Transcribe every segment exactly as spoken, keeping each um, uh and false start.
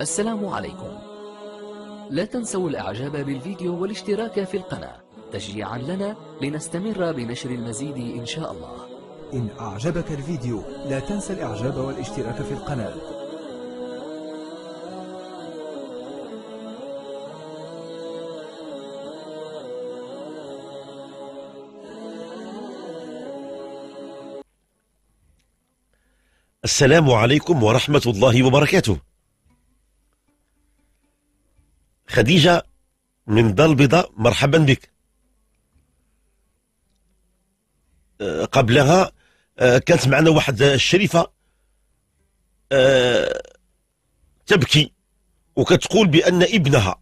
السلام عليكم. لا تنسوا الاعجاب بالفيديو والاشتراك في القناة تشجيعا لنا لنستمر بنشر المزيد ان شاء الله. إن أعجبك الفيديو لا تنسى الإعجاب والاشتراك في القناة. السلام عليكم ورحمة الله وبركاته. خديجة من دار البيضاء، مرحبا بك. قبلها كانت معنا واحد الشريفة تبكي وكتقول بأن ابنها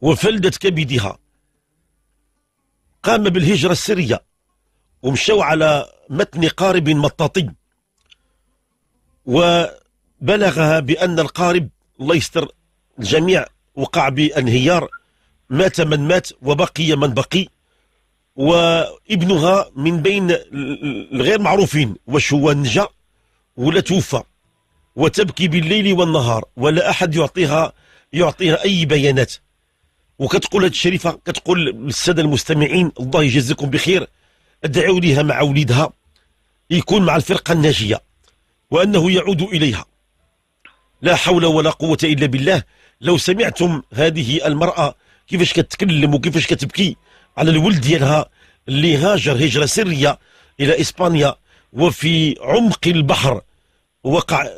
وفلدة كبدها قام بالهجرة السرية ومشاو على متن قارب مطاطي، وبلغها بأن القارب الله يستر الجميع وقع بانهيار، مات من مات وبقي من بقي، وابنها من بين الغير معروفين واش هو نجا ولا توفى، وتبكي بالليل والنهار ولا احد يعطيها يعطيها اي بيانات. وكتقول هذه الشريفه، كتقول للساده المستمعين الله يجزيكم بخير، ادعوا ليها مع وليدها يكون مع الفرقه الناجيه وانه يعود اليها. لا حول ولا قوه الا بالله. لو سمعتم هذه المراه كيفاش كتتكلم وكيفاش كتبكي على الولد ديالها اللي هاجر هجرة سرية إلى إسبانيا، وفي عمق البحر وقع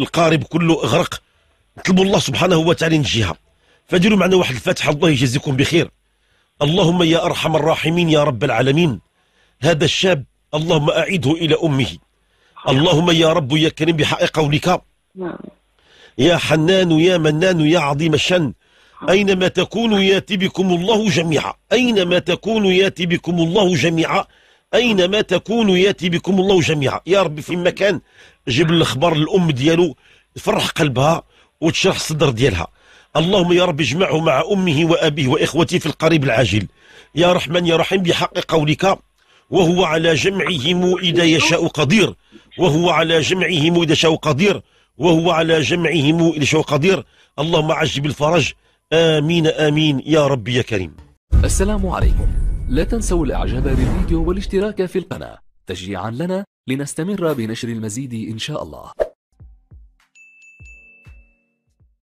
القارب كله غرق. نطلبوا الله سبحانه وتعالى ينجيها. فديروا معنا واحد الفاتحة، الله يجزيكم بخير. اللهم يا أرحم الراحمين يا رب العالمين، هذا الشاب اللهم أعيده إلى أمه. اللهم يا رب يا كريم بحق قولك يا حنان يا منان يا عظيم الشأن، أينما تكونوا يأتي بكم الله جميعا، أينما تكونوا يأتي بكم الله جميعا، أينما تكونوا يأتي بكم الله جميعا. يا ربي في مكان جيب الأخبار للأم ديالو تفرح قلبها وتشرح الصدر ديالها. اللهم يا رب اجمعه مع أمه وأبيه وإخوته في القريب العاجل. يا رحمن يا رحيم بحق قولك، وهو على جمعهم إذا يشاء قدير، وهو على جمعهم إذا يشاء قدير، وهو على جمعهم إذا يشاء قدير. اللهم عجل بالفرج، آمين آمين يا رب يا كريم. السلام عليكم. لا تنسوا الإعجاب بالفيديو والاشتراك في القناة تشجيعا لنا لنستمر بنشر المزيد إن شاء الله.